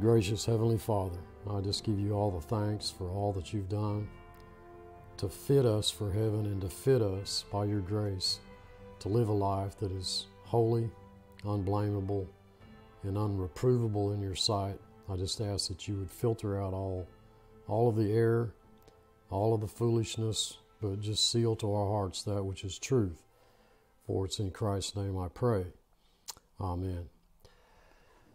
Gracious Heavenly Father, I just give you all the thanks for all that you've done to fit us for heaven and to fit us by your grace to live a life that is holy, unblameable, and unreprovable in your sight. I just ask that you would filter out all of the error, all of the foolishness, but just seal to our hearts that which is truth. For it's in Christ's name I pray. Amen.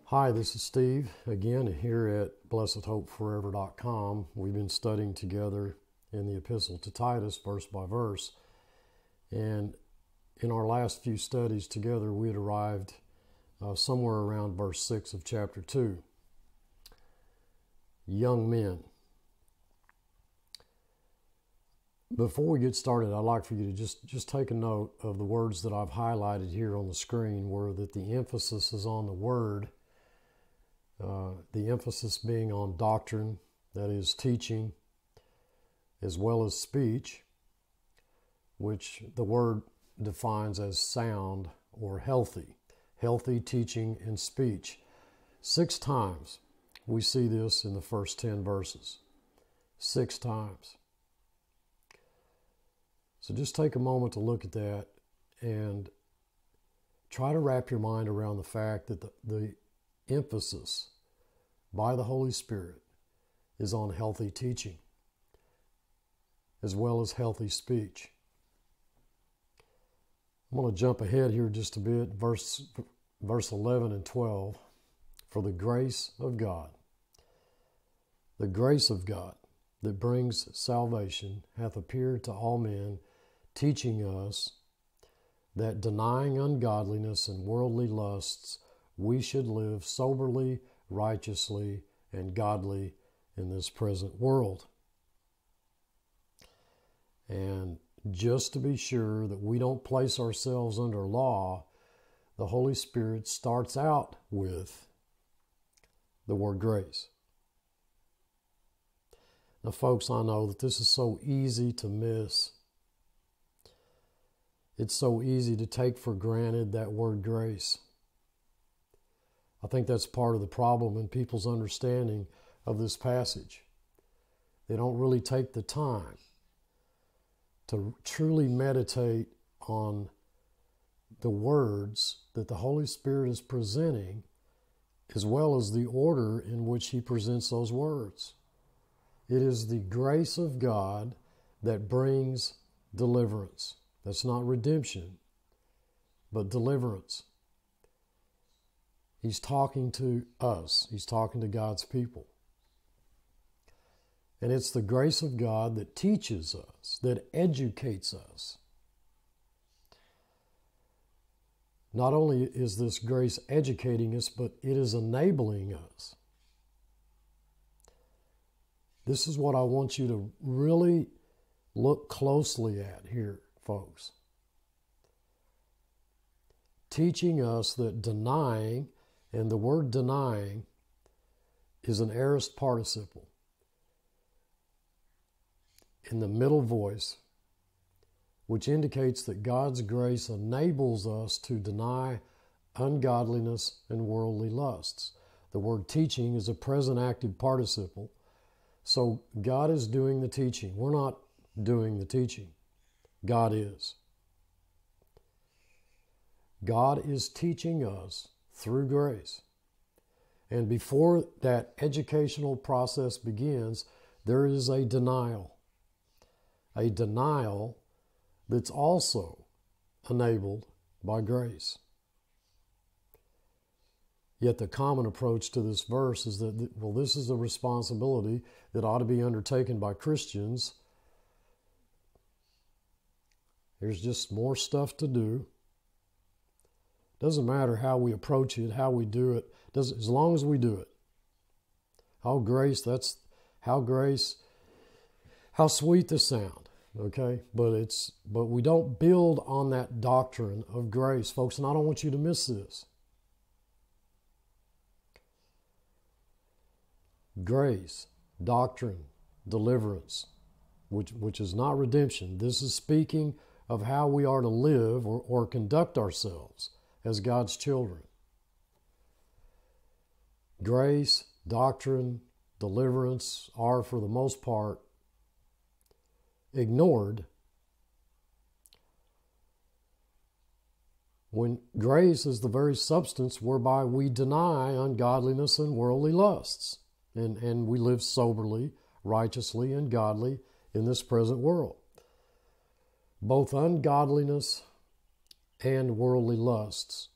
Hi, this is Steve again here at BlessedHopeForever.com. We've been studying together in the epistle to Titus, verse by verse. And in our last few studies together, we had arrived somewhere around verse 6 of chapter 2. Young men. Before we get started, I'd like for you to just take a note of the words that I've highlighted here on the screen, where that the emphasis is on the word, the emphasis being on doctrine, that is teaching, as well as speech, which the word defines as sound or healthy. Healthy teaching and speech. 6 times we see this in the first 10 verses. 6 times. So just take a moment to look at that and try to wrap your mind around the fact that the emphasis by the Holy Spirit is on healthy teaching as well as healthy speech. I'm going to jump ahead here just a bit, verse 11 and 12, for the grace of God. The grace of God that brings salvation hath appeared to all men, teaching us that denying ungodliness and worldly lusts, we should live soberly, righteously, and godly in this present world. And just to be sure that we don't place ourselves under law, the Holy Spirit starts out with the word grace. Now, folks, I know that this is so easy to miss. It's so easy to take for granted that word grace. I think that's part of the problem in people's understanding of this passage. They don't really take the time to truly meditate on the words that the Holy Spirit is presenting, as well as the order in which He presents those words. It is the grace of God that brings deliverance. That's not redemption, but deliverance. He's talking to us. He's talking to God's people. And it's the grace of God that teaches us, that educates us. Not only is this grace educating us, but it is enabling us. This is what I want you to really look closely at here, folks. Teaching us that denying, and the word denying is an aorist participle in the middle voice, which indicates that God's grace enables us to deny ungodliness and worldly lusts. The word teaching is a present active participle. So God is doing the teaching. We're not doing the teaching. God is. God is teaching us through grace. And before that educational process begins, there is a denial. A denial that's also enabled by grace. Yet the common approach to this verse is that, well, this is a responsibility that ought to be undertaken by Christians. There's just more stuff to do. Doesn't matter how we approach it, how we do it, as long as we do it. How sweet the sound, okay? But we don't build on that doctrine of grace, folks, and I don't want you to miss this. Grace, doctrine, deliverance, which is not redemption. This is speaking of how we are to live or conduct ourselves as God's children. Grace, doctrine, deliverance are, for the most part, ignored. When grace is the very substance whereby we deny ungodliness and worldly lusts, and we live soberly, righteously, and godly in this present world. Both ungodliness and worldly lusts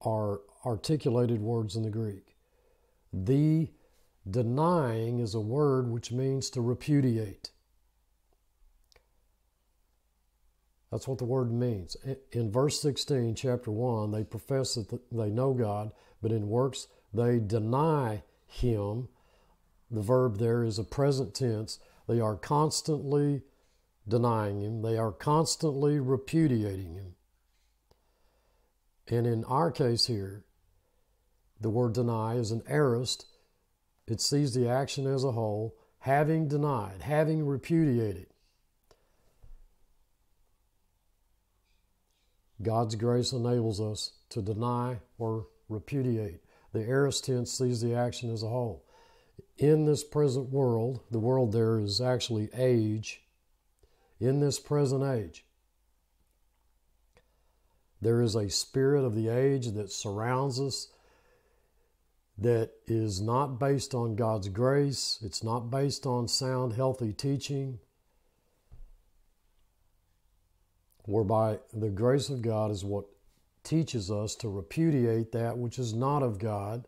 are articulated words in the Greek. The denying is a word which means to repudiate. That's what the word means. In verse 16, chapter 1, they profess that they know God, but in works they deny Him. The verb there is a present tense. They are constantly denying Him. They are constantly repudiating Him. And in our case here, the word deny is an aorist. It sees the action as a whole, having denied, having repudiated. God's grace enables us to deny or repudiate. The aorist tense sees the action as a whole. In this present world, the world there is actually age. In this present age, there is a spirit of the age that surrounds us that is not based on God's grace. It's not based on sound, healthy teaching, whereby the grace of God is what teaches us to repudiate that which is not of God,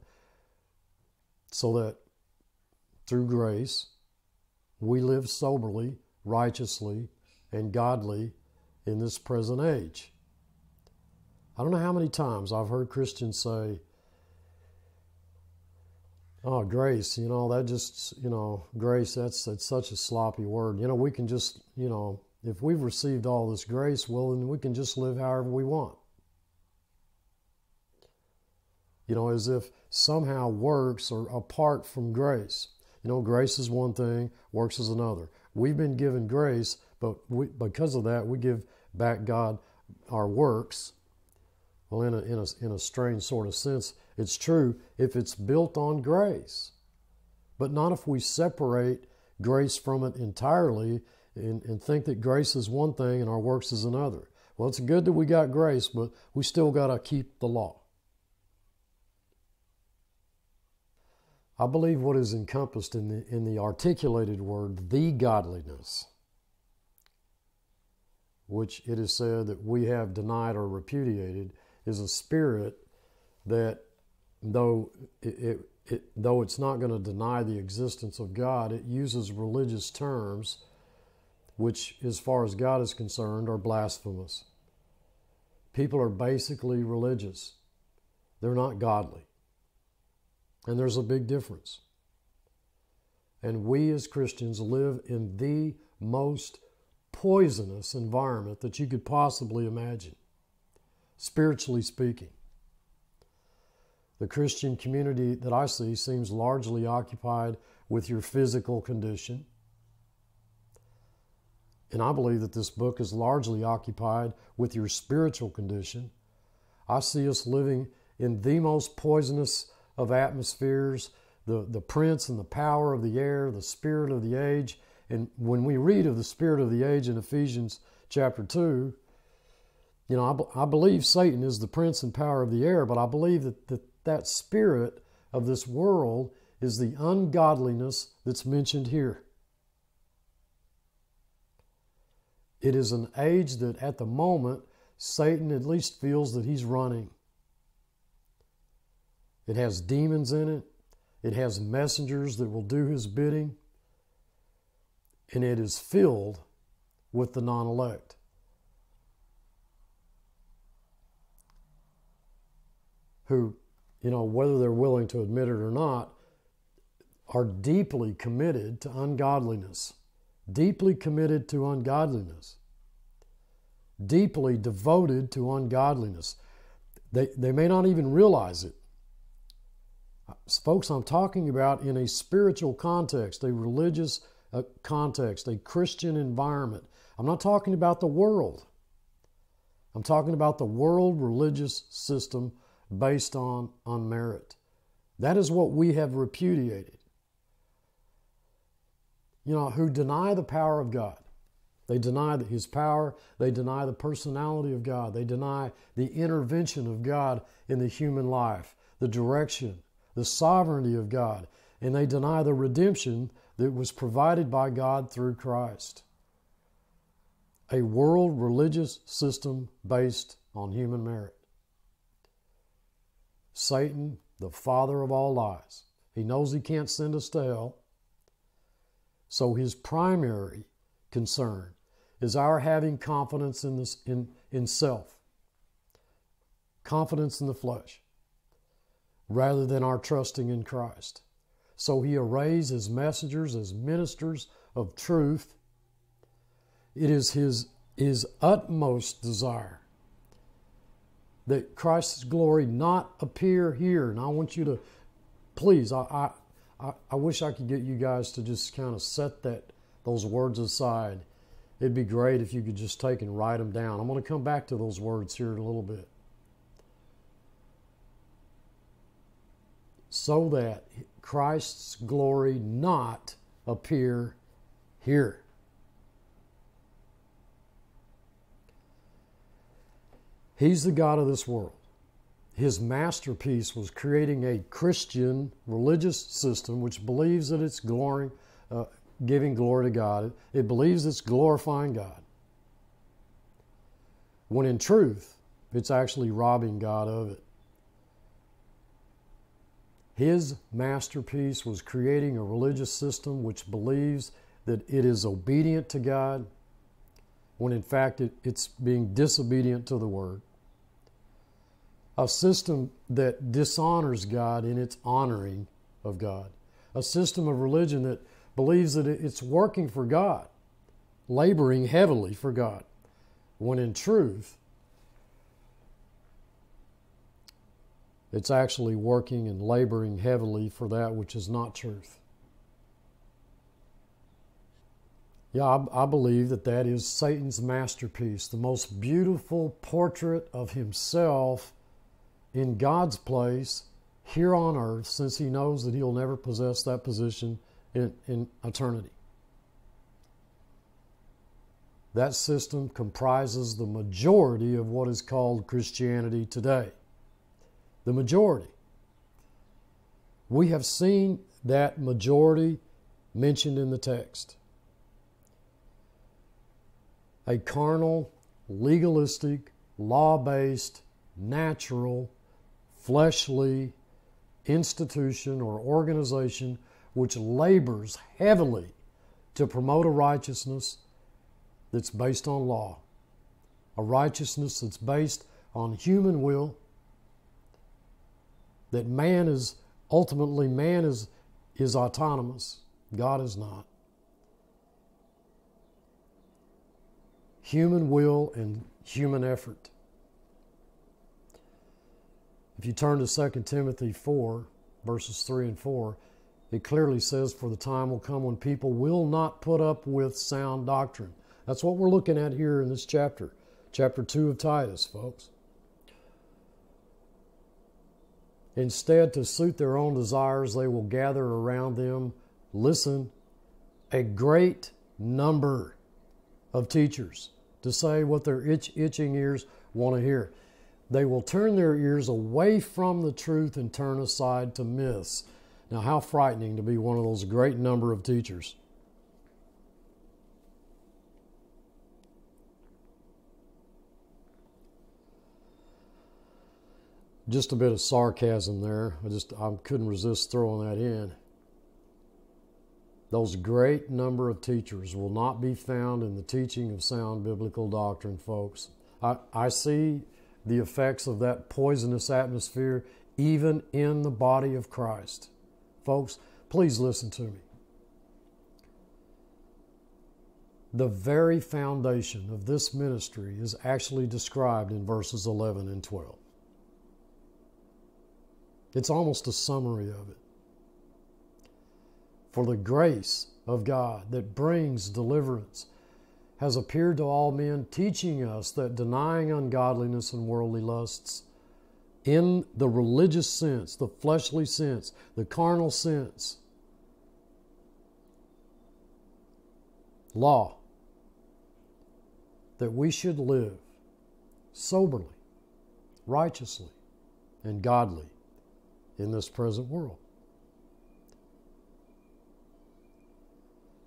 so that through grace we live soberly, righteously, and godly in this present age. I don't know how many times I've heard Christians say, "Oh, grace, that just, grace, that's such a sloppy word. We can just, if we've received all this grace, well, then we can just live however we want." As if somehow works are apart from grace. Grace is one thing, works is another. We've been given grace, but because of that, we give back God our works. Well, in a strange sort of sense, it's true if it's built on grace, but not if we separate grace from it entirely and think that grace is one thing and our works is another. Well, it's good that we got grace, but we still got to keep the law. I believe what is encompassed in the articulated word, the godliness, which it is said that we have denied or repudiated, is a spirit that, though it's not going to deny the existence of God, it uses religious terms which, as far as God is concerned, are blasphemous. People are basically religious. They're not godly. And there's a big difference. And we as Christians live in the most poisonous environment that you could possibly imagine, spiritually speaking. The Christian community that I see seems largely occupied with your physical condition. And I believe that this book is largely occupied with your spiritual condition. I see us living in the most poisonous of atmospheres, the prince and the power of the air, the spirit of the age. And when we read of the spirit of the age in Ephesians chapter 2, I believe Satan is the prince and power of the air, but I believe that spirit of this world is the ungodliness that's mentioned here. It is an age that at the moment, Satan at least feels that he's running. It has demons in it. It has messengers that will do his bidding. And it is filled with the non-elect. Who, whether they're willing to admit it or not, are deeply committed to ungodliness. Deeply committed to ungodliness, deeply devoted to ungodliness. They may not even realize it. Folks, I'm talking about in a spiritual context, a religious context, a Christian environment. I'm not talking about the world. I'm talking about the world religious system based on merit, That is what we have repudiated. You know, who deny the power of God. They deny His power. They deny the personality of God. They deny the intervention of God in the human life, the direction, the sovereignty of God. And they deny the redemption that was provided by God through Christ. A world religious system based on human merit. Satan, the father of all lies. He knows he can't send us to hell. So his primary concern is our having confidence in self. Confidence in the flesh. Rather than our trusting in Christ. So he arrays his messengers as ministers of truth. It is his utmost desire that Christ's glory not appear here. And I want you to, please, I wish I could get you guys to just kind of set those words aside. It'd be great if you could just take and write them down. I'm going to come back to those words here in a little bit. So that Christ's glory not appear here. He's the God of this world. His masterpiece was creating a Christian religious system which believes that it's giving glory to God. It believes it's glorifying God. When in truth, it's actually robbing God of it. His masterpiece was creating a religious system which believes that it is obedient to God, when in fact it's being disobedient to the Word. A system that dishonors God in its honoring of God. A system of religion that believes that it's working for God, laboring heavily for God, when in truth, it's actually working and laboring heavily for that which is not truth. Yeah, I believe that is Satan's masterpiece, the most beautiful portrait of himself in God's place here on earth, since he knows that he'll never possess that position in eternity. That system comprises the majority of what is called Christianity today. The majority. We have seen that majority mentioned in the text. A carnal, legalistic, law-based, natural, fleshly institution or organization which labors heavily to promote a righteousness that's based on law, a righteousness that's based on human will, that man is autonomous. God is not. Human will and human effort. If you turn to 2 Timothy 4, verses 3 and 4, it clearly says, for the time will come when people will not put up with sound doctrine. That's what we're looking at here in this chapter. Chapter 2 of Titus, folks. Instead, to suit their own desires, they will gather around them, listen, a great number of teachers to say what their itching ears want to hear. They will turn their ears away from the truth and turn aside to myths. Now, how frightening to be one of those great number of teachers. Just a bit of sarcasm there. I couldn't resist throwing that in. Those great number of teachers will not be found in the teaching of sound biblical doctrine, folks. I see the effects of that poisonous atmosphere even in the body of Christ. Folks, please listen to me. The very foundation of this ministry is actually described in verses 11 and 12. It's almost a summary of it. For the grace of God that brings deliverance has appeared to all men, teaching us that denying ungodliness and worldly lusts, in the religious sense, the fleshly sense, the carnal sense. Law. That we should live soberly, righteously, and godly in this present world.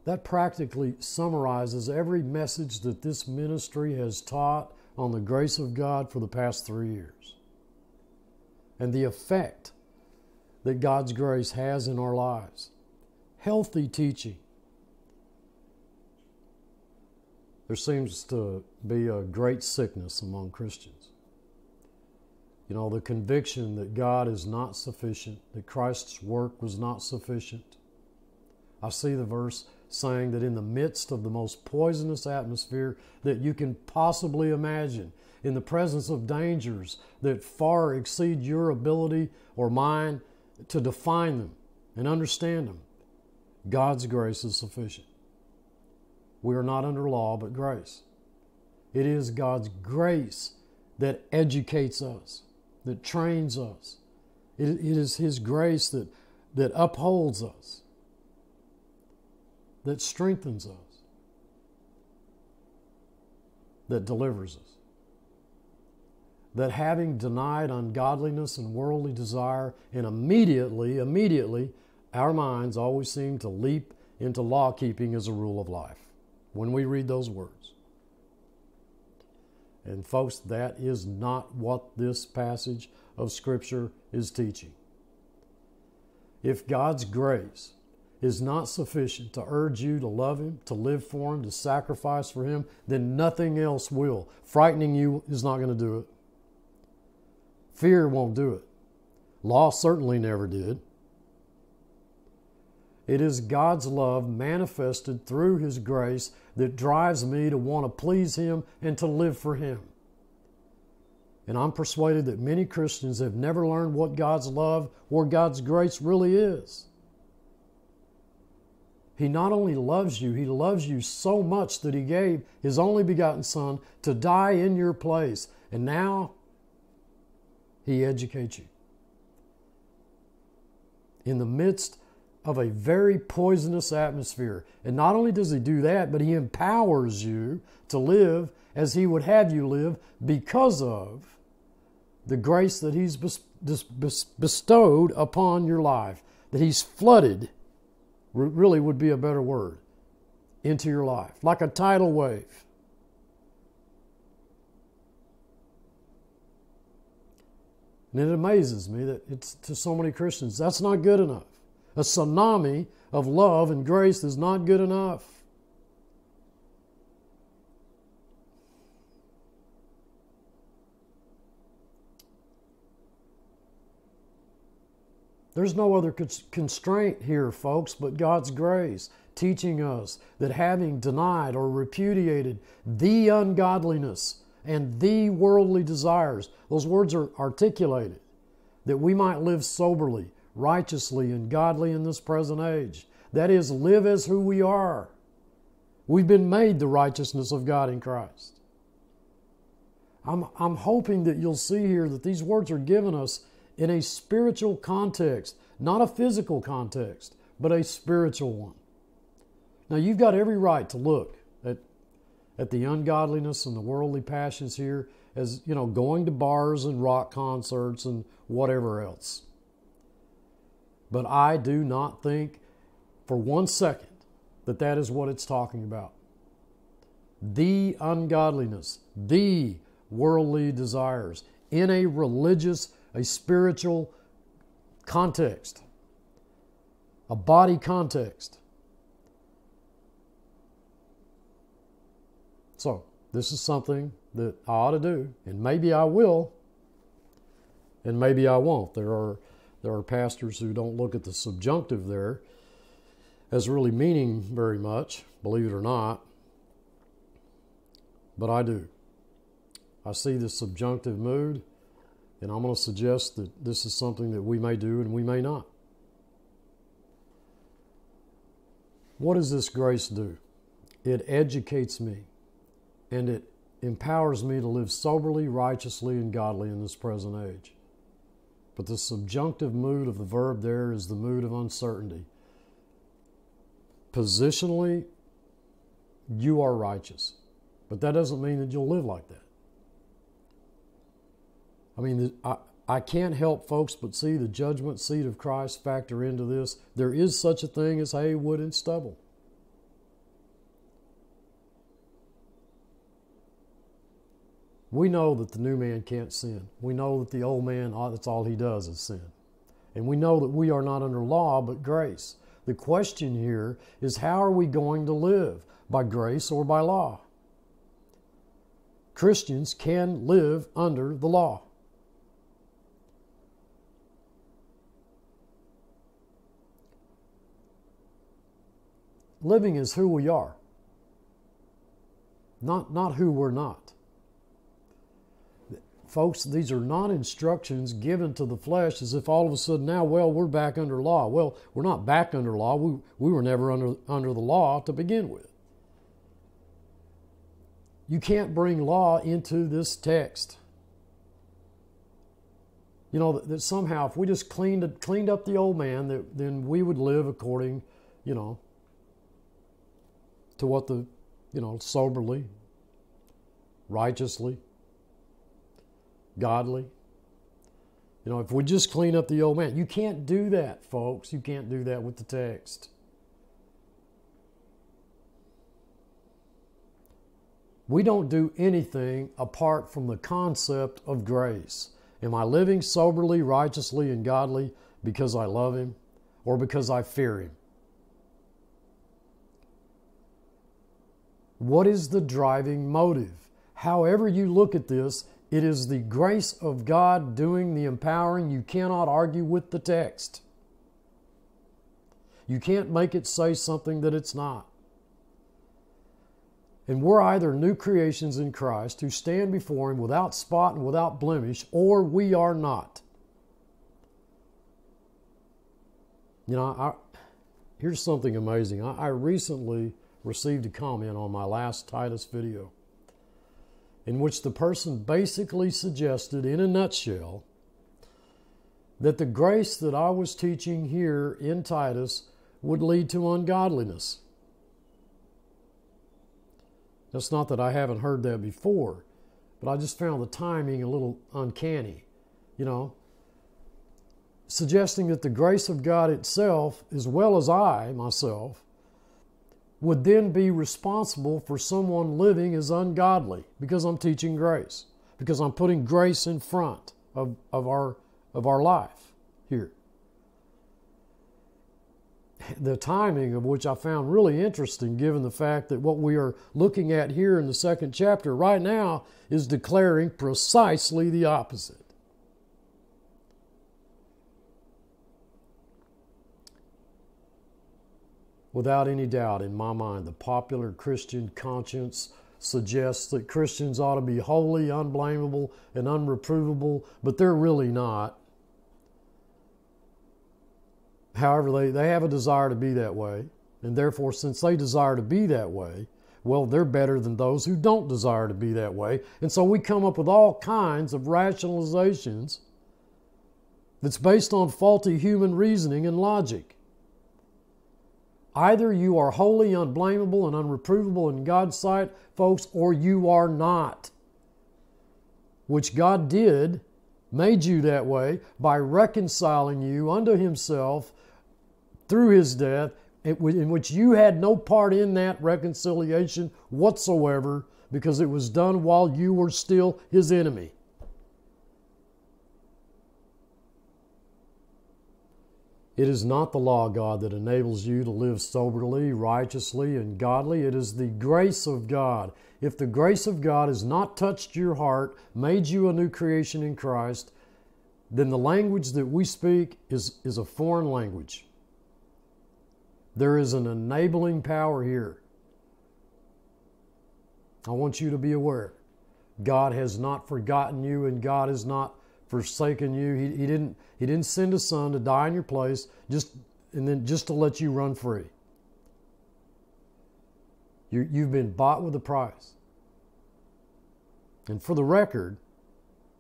That practically summarizes every message that this ministry has taught on the grace of God for the past 3 years and the effect that God's grace has in our lives. Healthy teaching. There seems to be a great sickness among Christians. You know, the conviction that God is not sufficient, that Christ's work was not sufficient. I see the verse saying that in the midst of the most poisonous atmosphere that you can possibly imagine, in the presence of dangers that far exceed your ability or mine to define them and understand them, God's grace is sufficient. We are not under law, but grace. It is God's grace that educates us, that trains us. It is His grace that upholds us, that strengthens us, that delivers us. That having denied ungodliness and worldly desire, and immediately, our minds always seem to leap into law-keeping as a rule of life when we read those words. And folks, that is not what this passage of Scripture is teaching. If God's grace is not sufficient to urge you to love Him, to live for Him, to sacrifice for Him, then nothing else will. Frightening you is not going to do it. Fear won't do it. Law certainly never did. It is God's love manifested through His grace that drives me to want to please Him and to live for Him. And I'm persuaded that many Christians have never learned what God's love or God's grace really is. He not only loves you, He loves you so much that He gave His only begotten Son to die in your place. And now, He educates you. In the midst of a very poisonous atmosphere. And not only does He do that, but He empowers you to live as He would have you live because of the grace that He's bestowed upon your life, that He's flooded, really would be a better word, into your life, like a tidal wave. And it amazes me that it's to so many Christians, that's not good enough. A tsunami of love and grace is not good enough. There's no other constraint here, folks, but God's grace, teaching us that having denied or repudiated the ungodliness and the worldly desires, those words are articulated, that we might live soberly, righteously and godly in this present age. That is, live as who we are. We've been made the righteousness of God in Christ. I'm hoping that you'll see here that these words are given us in a spiritual context, not a physical context, but a spiritual one. Now, you've got every right to look at the ungodliness and the worldly passions here as, you know, going to bars and rock concerts and whatever else. But I do not think for 1 second that that is what it's talking about. The ungodliness, the worldly desires in a religious, a spiritual context, a body context. So this is something that I ought to do, and maybe I will, and maybe I won't. There are pastors who don't look at the subjunctive there as really meaning very much, believe it or not. But I do. I see the subjunctive mood, and I'm going to suggest that this is something that we may do and we may not. What does this grace do? It educates me, and it empowers me to live soberly, righteously, and godly in this present age. But the subjunctive mood of the verb there is the mood of uncertainty. Positionally, you are righteous, but that doesn't mean that you'll live like that. I mean, I can't help folks but see the judgment seat of Christ factor into this. There is such a thing as hay, wood, and stubble. We know that the new man can't sin. We know that the old man, that's all he does is sin. And we know that we are not under law, but grace. The question here is, how are we going to live? By grace or by law? Christians can live under the law. Living is who we are, not who we're not. Folks, these are not instructions given to the flesh as if all of a sudden now, well, we're back under law. Well, we're not back under law. We were never under the law to begin with. You can't bring law into this text. You know, that somehow if we just cleaned up the old man, then we would live according, you know, to what the, you know, soberly, righteously, godly. You know, if we just clean up the old man. You can't do that, folks. You can't do that with the text. We don't do anything apart from the concept of grace. Am I living soberly, righteously, and godly because I love Him or because I fear Him? What is the driving motive? However you look at this, it is the grace of God doing the empowering. You cannot argue with the text. You can't make it say something that it's not. And we're either new creations in Christ who stand before Him without spot and without blemish, or we are not. You know, here's something amazing. I recently received a comment on my last Titus video, in which the person basically suggested, in a nutshell, that the grace that I was teaching here in Titus would lead to ungodliness. That's not that I haven't heard that before, but I just found the timing a little uncanny, you know, suggesting that the grace of God itself, as well as I, myself, would then be responsible for someone living as ungodly because I'm teaching grace, because I'm putting grace in front of our life here. The timing of which I found really interesting, given the fact that what we are looking at here in the second chapter right now is declaring precisely the opposite. Without any doubt, in my mind, the popular Christian conscience suggests that Christians ought to be holy, unblameable, and unreprovable, but they're really not. However, they have a desire to be that way, and therefore, since they desire to be that way, well, they're better than those who don't desire to be that way, and so we come up with all kinds of rationalizations that's based on faulty human reasoning and logic. Either you are holy, unblameable, and unreprovable in God's sight, folks, or you are not. Which God did, made you that way by reconciling you unto Himself through His death, in which you had no part in that reconciliation whatsoever, because it was done while you were still His enemy. It is not the law of God that enables you to live soberly, righteously, and godly. It is the grace of God. If the grace of God has not touched your heart, made you a new creation in Christ, then the language that we speak is a foreign language. There is an enabling power here. I want you to be aware. God has not forgotten you, and God has not forsaken you. He didn't send His Son to die in your place just to let you run free. You've been bought with a price. And for the record,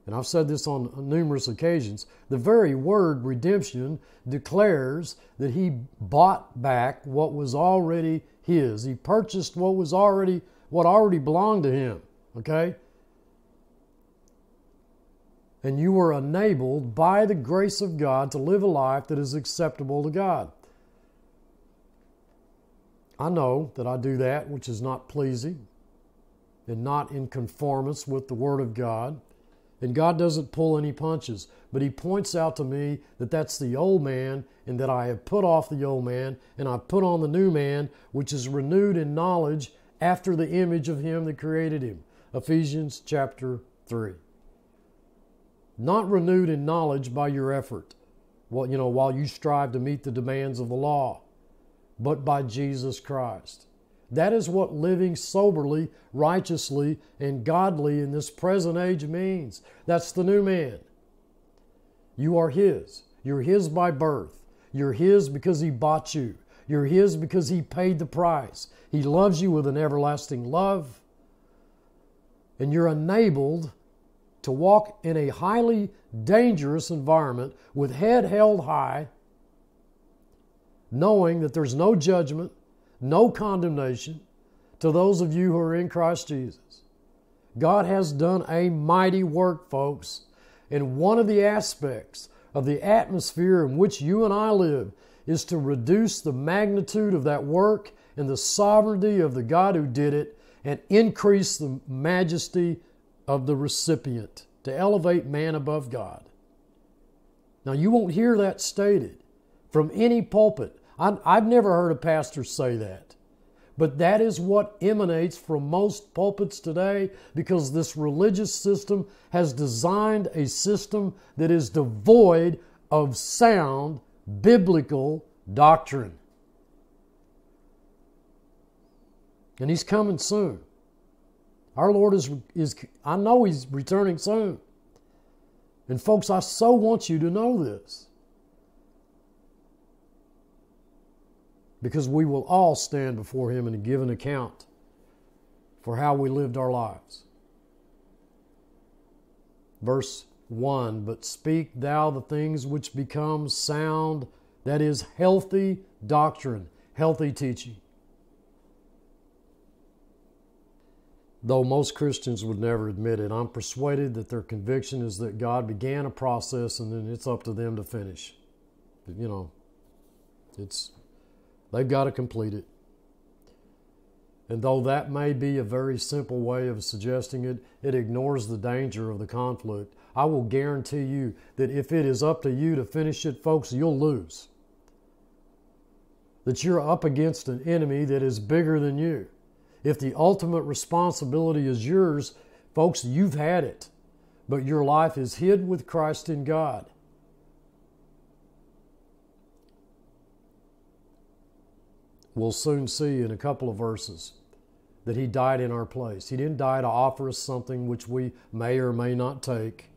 and I've said this on numerous occasions, the very word redemption declares that he bought back what was already his. He purchased what already belonged to him, okay? And you were enabled by the grace of God to live a life that is acceptable to God. I know that I do that which is not pleasing and not in conformance with the Word of God. And God doesn't pull any punches, but He points out to me that that's the old man, and that I have put off the old man, and I put on the new man, which is renewed in knowledge after the image of Him that created him. Ephesians chapter 3. Not renewed in knowledge by your effort, well, you know, while you strive to meet the demands of the law, but by Jesus Christ. That is what living soberly, righteously, and godly in this present age means. That's the new man. You are His. You're His by birth. You're His because He bought you. You're His because He paid the price. He loves you with an everlasting love. And you're enabled to walk in a highly dangerous environment with head held high, knowing that there's no judgment, no condemnation to those of you who are in Christ Jesus. God has done a mighty work, folks. And one of the aspects of the atmosphere in which you and I live is to reduce the magnitude of that work and the sovereignty of the God who did it, and increase the majesty of the recipient, to elevate man above God. Now, you won't hear that stated from any pulpit. I've never heard a pastor say that. But that is what emanates from most pulpits today, because this religious system has designed a system that is devoid of sound biblical doctrine. And He's coming soon. Our Lord is I know He's returning soon. And folks, I so want you to know this, because we will all stand before Him and give an account for how we lived our lives. Verse 1, but speak thou the things which become sound, that is healthy doctrine, healthy teaching. Though most Christians would never admit it, I'm persuaded that their conviction is that God began a process and then it's up to them to finish. You know, they've got to complete it. And though that may be a very simple way of suggesting it, it ignores the danger of the conflict. I will guarantee you that if it is up to you to finish it, folks, you'll lose. That you're up against an enemy that is bigger than you. If the ultimate responsibility is yours, folks, you've had it. But your life is hid with Christ in God. We'll soon see in a couple of verses that He died in our place. He didn't die to offer us something which we may or may not take.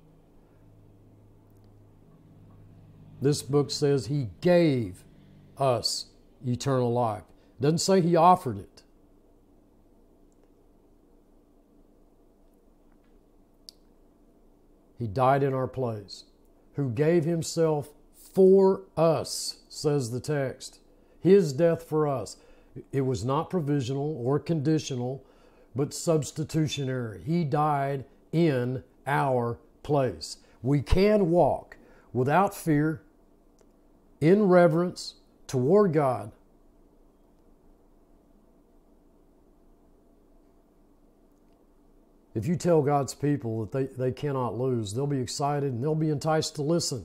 This book says He gave us eternal life. It doesn't say He offered it. He died in our place. Who gave Himself for us, says the text. His death for us. It was not provisional or conditional, but substitutionary. He died in our place. We can walk without fear, in reverence toward God, if you tell God's people that they cannot lose. They'll be excited and they'll be enticed to listen.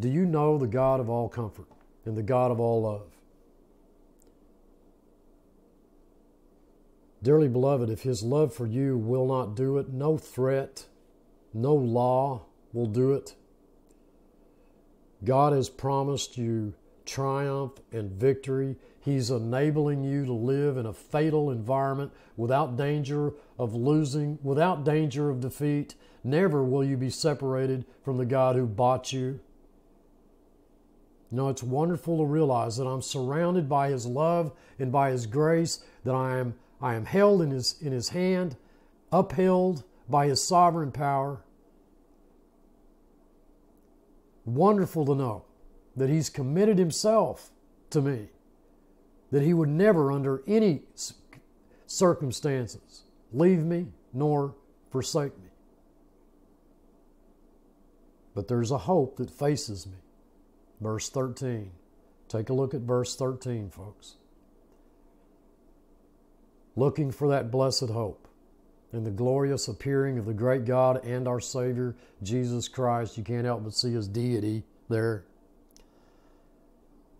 Do you know the God of all comfort and the God of all love? Dearly beloved, if His love for you will not do it, no threat, no law will do it. God has promised you triumph and victory. He's enabling you to live in a fatal environment without danger of losing, without danger of defeat. Never will you be separated from the God who bought you. No, it's wonderful to realize that I'm surrounded by His love and by His grace, that I am I am held in his hand, upheld by his sovereign power. Wonderful to know that he's committed himself to me, that he would never under any circumstances leave me nor forsake me. But there's a hope that faces me. Verse 13. Take a look at verse 13, folks. Looking for that blessed hope and the glorious appearing of the great God and our Savior, Jesus Christ. You can't help but see his deity there.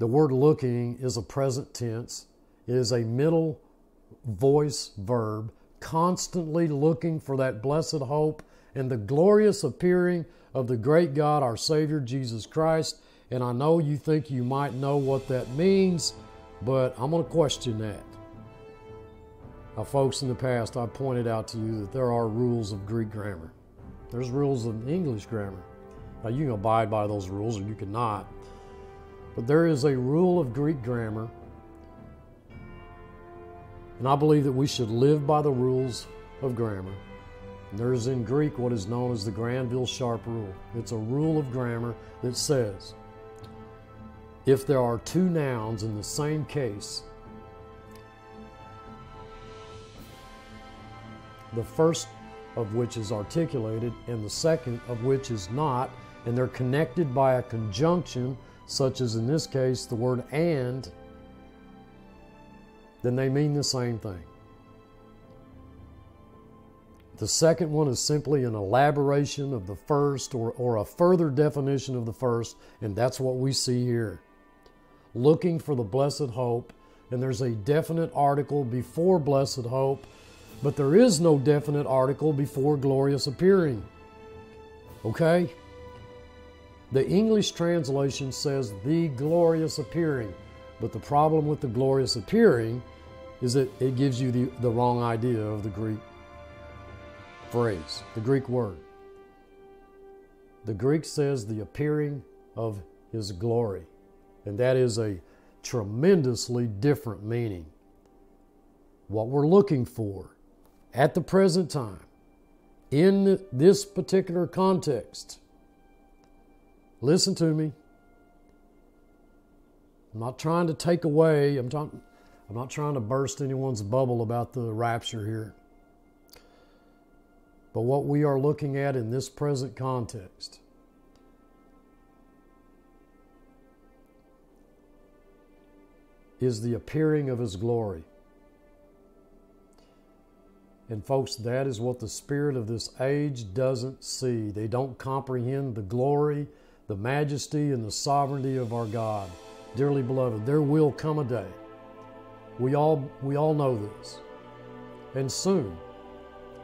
The word looking is a present tense. It is a middle voice verb, constantly looking for that blessed hope and the glorious appearing of the great God, our Savior, Jesus Christ. And I know you think you might know what that means, but I'm going to question that. Now, folks, in the past, I pointed out to you that there are rules of Greek grammar. There's rules of English grammar. Now, you can abide by those rules or you cannot. But there is a rule of Greek grammar, and I believe that we should live by the rules of grammar. There is in Greek what is known as the Granville-Sharp rule. It's a rule of grammar that says, if there are two nouns in the same case, the first of which is articulated and the second of which is not, and they're connected by a conjunction, such as in this case the word and, then they mean the same thing. The second one is simply an elaboration of the first or a further definition of the first, and that's what we see here. Looking for the blessed hope, and there's a definite article before blessed hope, but there is no definite article before glorious appearing. Okay? The English translation says the glorious appearing, but the problem with the glorious appearing is that it gives you the wrong idea of the Greek phrase, the Greek word. The Greek says the appearing of his glory, and that is a tremendously different meaning. What we're looking for at the present time, in this particular context, listen to me. I'm not trying to take away, I'm not trying to burst anyone's bubble about the rapture here. But what we are looking at in this present context is the appearing of his glory. And folks, that is what the spirit of this age doesn't see. They don't comprehend the glory, the majesty, and the sovereignty of our God. Dearly beloved, there will come a day. We all know this. And soon,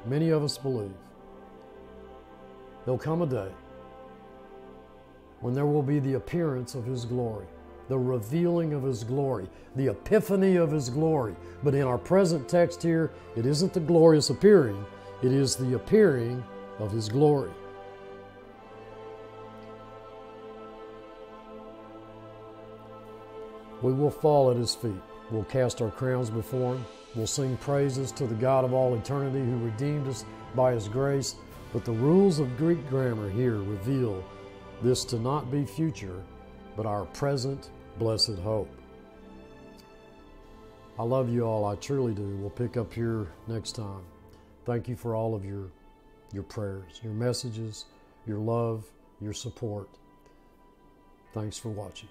many of us believe there'll come a day when there will be the appearance of his glory, the revealing of his glory, the epiphany of his glory. But in our present text here, it isn't the glorious appearing, it is the appearing of his glory. We will fall at his feet. We'll cast our crowns before him. We'll sing praises to the God of all eternity who redeemed us by his grace. But the rules of Greek grammar here reveal this to not be future, but our present blessed hope. I love you all. I truly do. We'll pick up here next time. Thank you for all of your prayers, your messages, your love, your support. Thanks for watching.